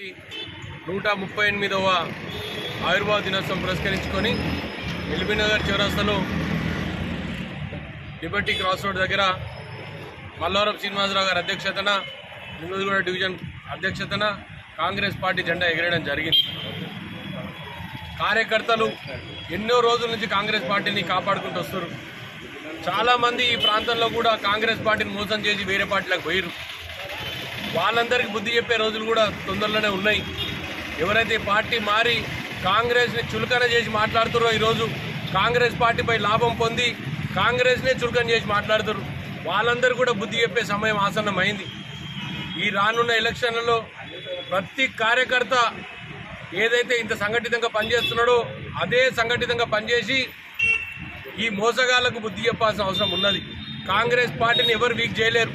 138వ ఆయుర్వేద దినోత్సవం పురస్కరించుకొని ఎల్బీనగర్ చౌరస్తాలో లిబర్టీ క్రాస్ రోడ్ దగ్గర మల్లారం శ్రీనివాసరావు గారి అధ్యక్షతన నింగోజగూడ డివిజన్ అధ్యక్షతన కాంగ్రెస్ పార్టీ జెండా ఎగరేయడం జరిగింది. కార్యకర్తలు ఎన్నో రోజుల నుంచి కాంగ్రెస్ పార్టీని కాపాడుకుంటూ వస్తారు. చాలామంది ఈ ప్రాంతంలో కూడా కాంగ్రెస్ పార్టీని మోసం చేసి వేరే పార్టీలకు పోయారు. వాళ్ళందరికీ బుద్ధి చెప్పే రోజులు కూడా తొందరలోనే ఉన్నాయి. ఎవరైతే పార్టీ మారి కాంగ్రెస్ని చులకన చేసి మాట్లాడుతారో, ఈరోజు కాంగ్రెస్ పార్టీపై లాభం పొంది కాంగ్రెస్నే చులకన చేసి మాట్లాడుతారు. వాళ్ళందరూ కూడా బుద్ధి చెప్పే సమయం ఆసన్నమైంది. ఈ రానున్న ఎలక్షన్లలో ప్రతి కార్యకర్త ఏదైతే ఇంత సంఘటితంగా పనిచేస్తున్నాడో అదే సంఘటితంగా పనిచేసి ఈ మోసగాళ్లకు బుద్ధి చెప్పాల్సిన అవసరం ఉన్నది. కాంగ్రెస్ పార్టీని ఎవరు వీక్ చేయలేరు.